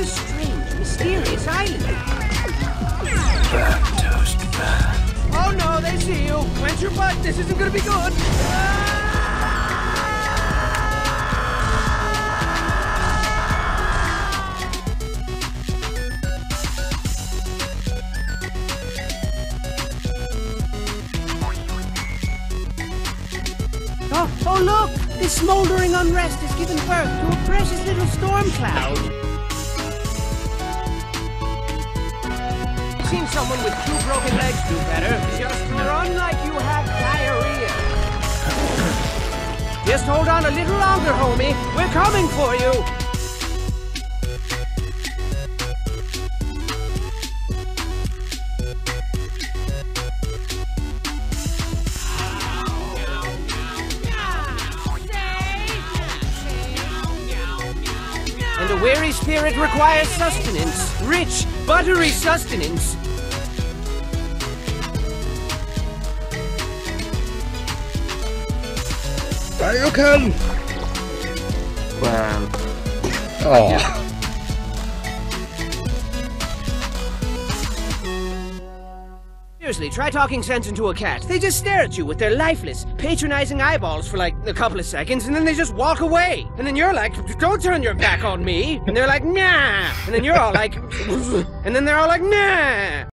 this strange, mysterious island. Bad toast, bad. Oh no, they see you. When's your butt? This isn't gonna be good. Ah! Oh look! This smoldering unrest has given birth to a precious little storm cloud. I've seen someone with 2 broken legs do better. Just run like you have diarrhea. Just hold on a little longer, homie. We're coming for you! The weary spirit requires sustenance, rich, buttery sustenance. Ryukan! Wow. Oh. Seriously, try talking sense into a cat. They just stare at you with their lifeless, patronizing eyeballs for like a couple of seconds, and then they just walk away. And then you're like, don't turn your back on me. And they're like, nah. And then you're all like, and then they're all like, nah.